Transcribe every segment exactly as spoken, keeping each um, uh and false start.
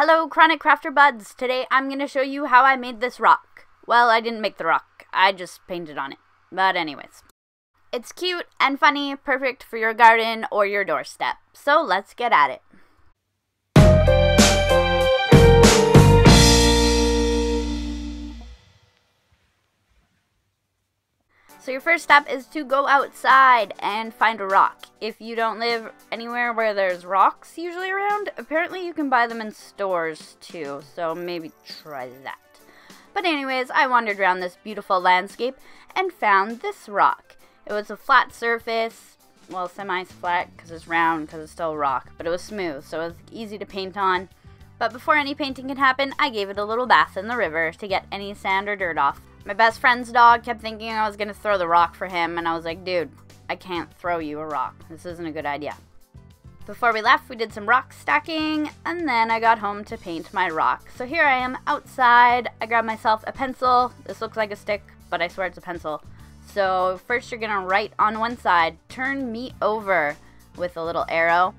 Hello, Chronic Crafter Buds. Today I'm going to show you how I made this rock. Well, I didn't make the rock. I just painted on it. But anyways. It's cute and funny, perfect for your garden or your doorstep. So let's get at it. So your first step is to go outside and find a rock. If you don't live anywhere where there's rocks usually around, apparently you can buy them in stores too, so maybe try that. But anyways, I wandered around this beautiful landscape and found this rock. It was a flat surface, well, semi-flat because it's round because it's still rock, but it was smooth, so it was easy to paint on. But before any painting could happen, I gave it a little bath in the river to get any sand or dirt off. My best friend's dog kept thinking I was going to throw the rock for him, and I was like, dude, I can't throw you a rock. This isn't a good idea. Before we left, we did some rock stacking, and then I got home to paint my rock. So here I am outside. I grabbed myself a pencil. This looks like a stick, but I swear it's a pencil. So first you're going to write on one side, "Turn me over," with a little arrow.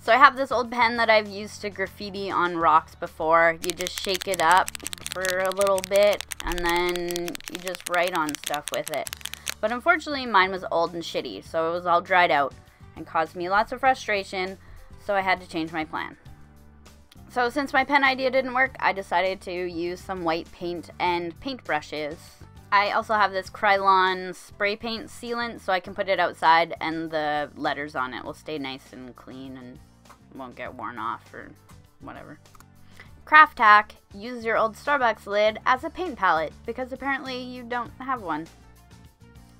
So I have this old pen that I've used to graffiti on rocks before. You just shake it up for a little bit, and then you just write on stuff with it. But unfortunately, mine was old and shitty, so it was all dried out and caused me lots of frustration, so I had to change my plan. So since my pen idea didn't work, I decided to use some white paint and paint brushes. I also have this Krylon spray paint sealant, so I can put it outside and the letters on it will stay nice and clean and won't get worn off or whatever. Craft hack, use your old Starbucks lid as a paint palette, because apparently you don't have one.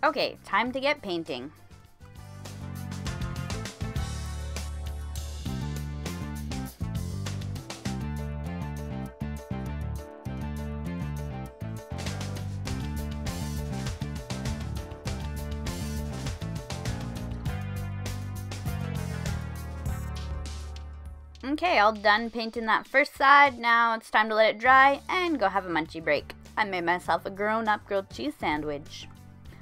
Okay, time to get painting. Okay, all done painting that first side. Now it's time to let it dry and go have a munchie break. I made myself a grown-up grilled cheese sandwich.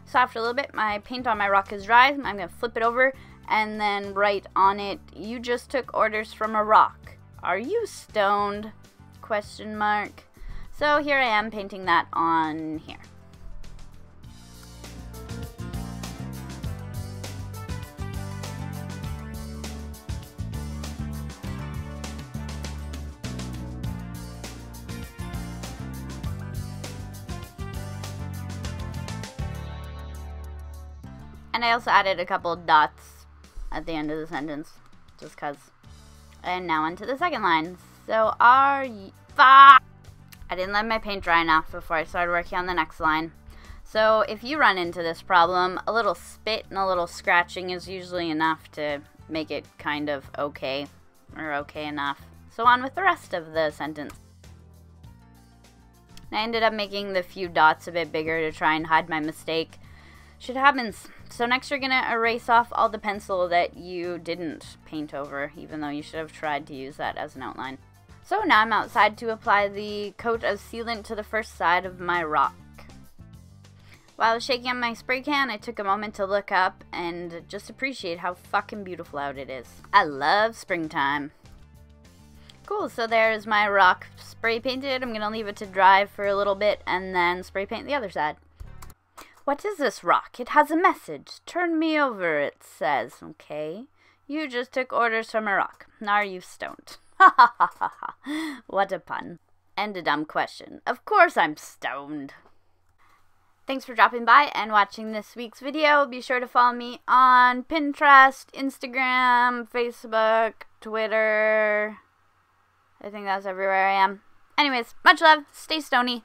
So after a little bit, my paint on my rock is dry. I'm going to flip it over and then write on it, "You just took orders from a rock. Are you stoned? Question mark." So here I am painting that on here. And I also added a couple dots at the end of the sentence, just cause. And now onto the second line. So are you, ah! I didn't let my paint dry enough before I started working on the next line. So if you run into this problem, a little spit and a little scratching is usually enough to make it kind of okay, or okay enough. So on with the rest of the sentence. And I ended up making the few dots a bit bigger to try and hide my mistake. Shit happens. So next you're going to erase off all the pencil that you didn't paint over, even though you should have tried to use that as an outline. So now I'm outside to apply the coat of sealant to the first side of my rock. While I was shaking on my spray can, I took a moment to look up and just appreciate how fucking beautiful out it is. I love springtime. Cool, so there's my rock spray painted. I'm going to leave it to dry for a little bit and then spray paint the other side. "What is this rock? It has a message. Turn me over," it says. Okay. "You just took orders from a rock. Are you stoned?" Ha ha ha ha ha. What a pun. And a dumb question. Of course I'm stoned. Thanks for dropping by and watching this week's video. Be sure to follow me on Pinterest, Instagram, Facebook, Twitter. I think that's everywhere I am. Anyways, much love. Stay stony.